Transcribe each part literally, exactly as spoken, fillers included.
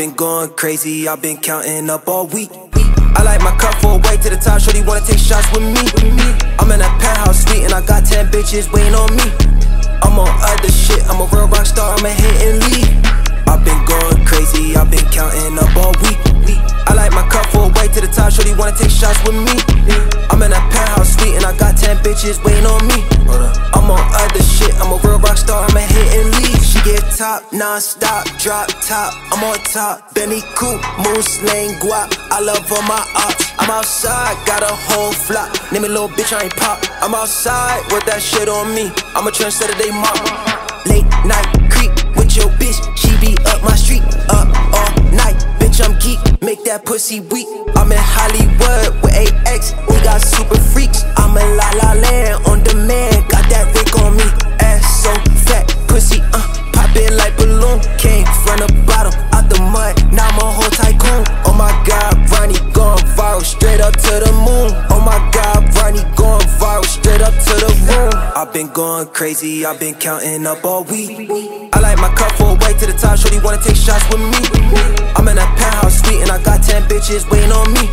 been going crazy, I've been counting up all week. I like my cup full way to the top, shorty wanna take shots with me. I'm in that penthouse suite and I got ten bitches waiting on me. I'm on other shit, I'm a real rock star, I'm a hit and lead. I've been going crazy, I've been counting up all week. I like my cup full way to the top, shorty wanna take shots with me. I'm in that penthouse suite and I got ten bitches waiting on me. I'm on other shit, I'm a real rock star, I'm a hit and lead. She get top, non-stop, drop top, I'm on top. Benny Koo, Mousseline Guap, I love all my ops. I'm outside, got a whole flock, name a little bitch, I ain't pop. I'm outside, work that shit on me, I'm a trendsetter, they mock. Late night creep with your bitch, she be up my street, up all night. Bitch, I'm geek, make that pussy weak. I'm in Hollywood with A X, we got super freaks. I'm in La La Land on demand, got that Rick on me. Ass so fat, pussy, uh, poppin' like balloon. Came from the bottom, out the mud, now I'm a whole tycoon. Oh my God, Ronnie gone viral, straight up to the moon. Oh my God, Ronnie gone viral, straight up to the moon. I've been going crazy, I've been counting up all week. I like my cup full way to the top, shorty wanna take shots with me. I'm in that penthouse suite and I got ten bitches waiting on me.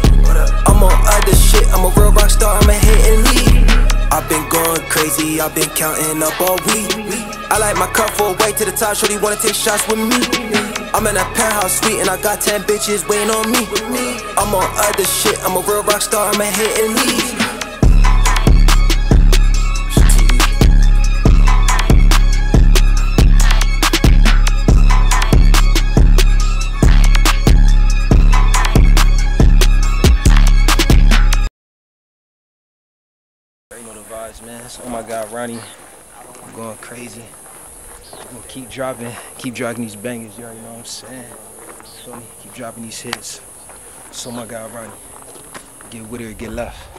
I'm on other shit, I'm a real rock star, I'm a hit and lead. I've been going crazy, I've been counting up all week. I like my cup full way to the top, shorty wanna take shots with me. I'm in that penthouse suite and I got ten bitches waiting on me. I'm on other shit, I'm a real rock star, I'm a hit and lead. You know the vibes, man. Oh my God, Ronnie, I'm going crazy. I'm gonna keep dropping, keep dropping these bangers, y'all. You know what I'm saying? So keep dropping these hits. So my God, Ronnie, get with it or get left.